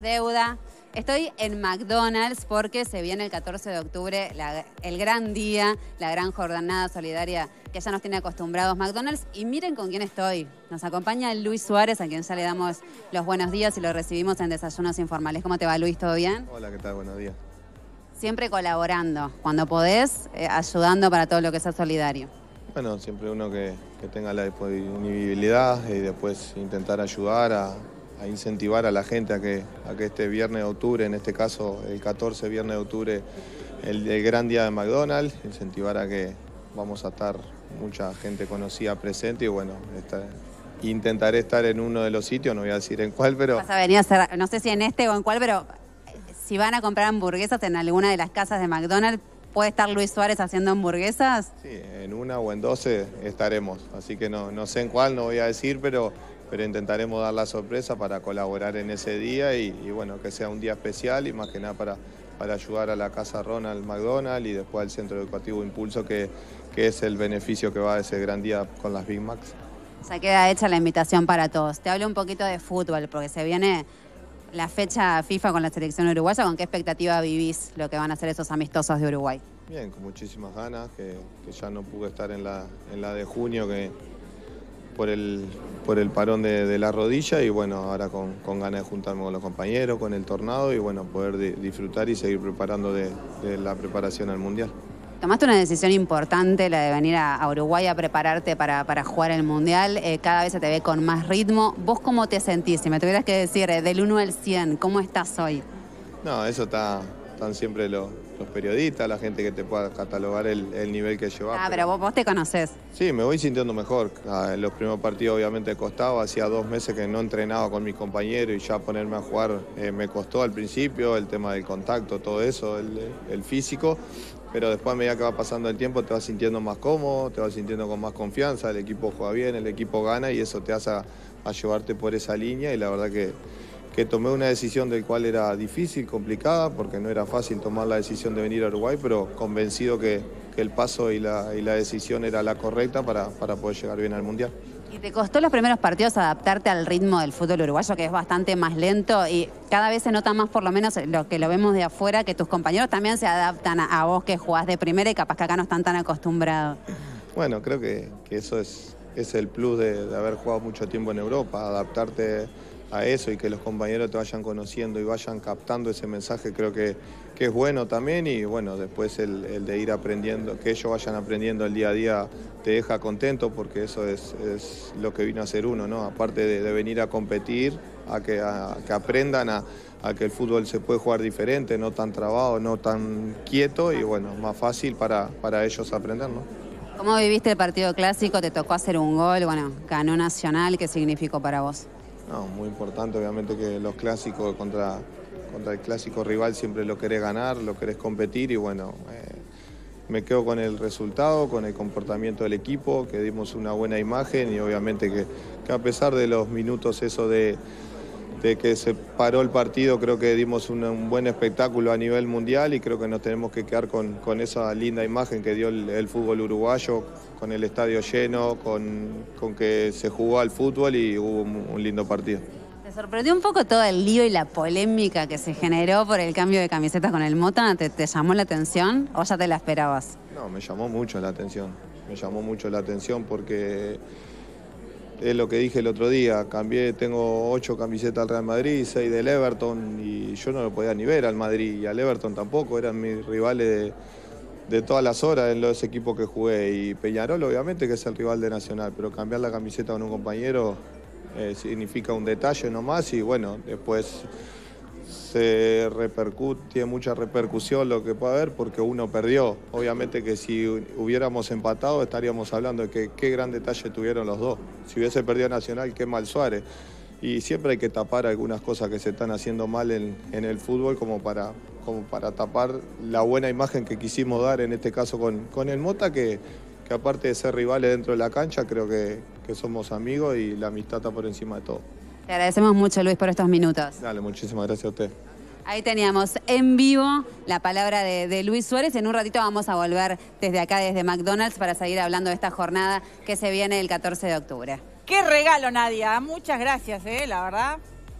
Deuda. Estoy en McDonald's porque se viene el 14 de octubre el gran día, la gran jornada solidaria que ya nos tiene acostumbrados McDonald's. Y miren con quién estoy. Nos acompaña Luis Suárez, a quien ya le damos los buenos días y lo recibimos en Desayunos Informales. ¿Cómo te va, Luis? ¿Todo bien? Hola, ¿qué tal? Buenos días. Siempre colaborando, cuando podés, ayudando para todo lo que sea solidario. Bueno, siempre uno que tenga la disponibilidad y después intentar ayudar a incentivar a la gente a que este viernes de octubre, en este caso el 14 viernes de octubre, el gran día de McDonald's, incentivar a que vamos a estar mucha gente conocida presente y bueno, intentaré estar en uno de los sitios, no voy a decir en cuál, pero... Vas a venir a cerrar, no sé si en este o en cuál, pero si van a comprar hamburguesas en alguna de las casas de McDonald's, ¿puede estar Luis Suárez haciendo hamburguesas? Sí, en una o en 12 estaremos, así que no sé en cuál, no voy a decir, pero intentaremos dar la sorpresa para colaborar en ese día y bueno, que sea un día especial y más que nada para ayudar a la Casa Ronald McDonald y después al Centro Educativo Impulso, que es el beneficio que va a ese gran día con las Big Macs. Ya queda hecha la invitación para todos. Te hablo un poquito de fútbol, porque se viene la fecha FIFA con la Selección Uruguaya. ¿Con qué expectativa vivís lo que van a hacer esos amistosos de Uruguay? Bien, con muchísimas ganas, que ya no pude estar en la de junio, que... por el parón de la rodilla y bueno, ahora con ganas de juntarme con los compañeros, con el tornado y bueno, poder disfrutar y seguir preparando de la preparación al Mundial. Tomaste una decisión importante, la de venir a Uruguay a prepararte para jugar el Mundial, cada vez se te ve con más ritmo. ¿Vos cómo te sentís? Si me tuvieras que decir del 1 al 100, ¿cómo estás hoy? No, eso están siempre los periodistas, la gente que te pueda catalogar el nivel que llevas. Ah, pero vos te conocés. Sí, me voy sintiendo mejor. En los primeros partidos obviamente costaba, hacía 2 meses que no entrenaba con mis compañeros y ya ponerme a jugar me costó al principio, el tema del contacto, todo eso, el físico, pero después a medida que va pasando el tiempo te vas sintiendo más cómodo, te vas sintiendo con más confianza, el equipo juega bien, el equipo gana y eso te hace a llevarte por esa línea y la verdad que tomé una decisión del cual era difícil, complicada, porque no era fácil tomar la decisión de venir a Uruguay, pero convencido que el paso y la decisión era la correcta para poder llegar bien al Mundial. ¿Y te costó los primeros partidos adaptarte al ritmo del fútbol uruguayo, que es bastante más lento y cada vez se nota más, por lo menos lo que lo vemos de afuera, que tus compañeros también se adaptan a vos que jugás de primera y capaz que acá no están tan acostumbrados? Bueno, creo que eso es el plus de haber jugado mucho tiempo en Europa, adaptarte a eso y que los compañeros te vayan conociendo y vayan captando ese mensaje, creo que es bueno también y bueno, después el de ir aprendiendo, que ellos vayan aprendiendo el día a día te deja contento porque eso es lo que vino a ser uno, ¿no? Aparte de venir a competir, a que aprendan a que el fútbol se puede jugar diferente, no tan trabado, no tan quieto y bueno, más fácil para ellos aprender, ¿no? ¿Cómo viviste el partido clásico? Te tocó hacer un gol, bueno, ganó Nacional, ¿qué significó para vos? No, muy importante, obviamente que los clásicos contra el clásico rival siempre lo querés ganar, lo querés competir y bueno, me quedo con el resultado, con el comportamiento del equipo, que dimos una buena imagen y obviamente que a pesar de los minutos eso de que se paró el partido, creo que dimos un buen espectáculo a nivel mundial y creo que nos tenemos que quedar con esa linda imagen que dio el fútbol uruguayo, con el estadio lleno, con que se jugó al fútbol y hubo un lindo partido. ¿Te sorprendió un poco todo el lío y la polémica que se generó por el cambio de camisetas con el Mota? ¿Te llamó la atención o ya te la esperabas? No, me llamó mucho la atención. Me llamó mucho la atención porque... es lo que dije el otro día, tengo 8 camisetas al Real Madrid, 6 del Everton y yo no lo podía ni ver al Madrid y al Everton tampoco, eran mis rivales de todas las horas en los equipos que jugué y Peñarol obviamente que es el rival de Nacional, pero cambiar la camiseta con un compañero significa un detalle nomás y bueno, después se tiene mucha repercusión lo que puede haber porque uno perdió, obviamente que si hubiéramos empatado estaríamos hablando de que qué gran detalle tuvieron los dos, si hubiese perdido Nacional qué mal Suárez y siempre hay que tapar algunas cosas que se están haciendo mal en el fútbol como para tapar la buena imagen que quisimos dar en este caso con el Mota que aparte de ser rivales dentro de la cancha creo que somos amigos y la amistad está por encima de todo. Te agradecemos mucho, Luis, por estos minutos. Dale, muchísimas gracias a usted. Ahí teníamos en vivo la palabra de Luis Suárez. En un ratito vamos a volver desde acá, desde McDonald's, para seguir hablando de esta jornada que se viene el 14 de octubre. ¡Qué regalo, Nadia! Muchas gracias, la verdad.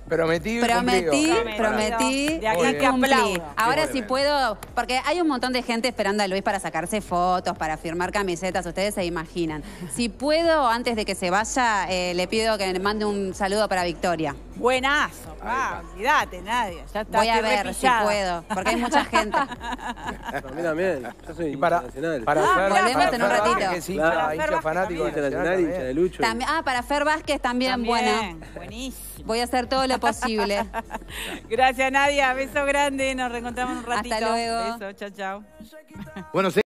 Prometí, de aquí que cumplí. Ahora sí puedo, porque hay un montón de gente esperando a Luis para sacarse fotos, para firmar camisetas, ustedes se imaginan. Si puedo, antes de que se vaya, le pido que me mande un saludo para Victoria. Buenazo, pa, olvidate, nadie. Ya está. Voy a ver si puedo, porque hay mucha gente. Para mí también, yo soy internacional. Volvemos en un ratito. Hincha fanático internacional, hincha de Lucho. Para Fer Vázquez también, buena. Buenísimo. Voy a hacer todo lo posible. Gracias, Nadia. Beso grande. Nos reencontramos un ratito. Hasta luego. Beso, chao, chao. Bueno, sí.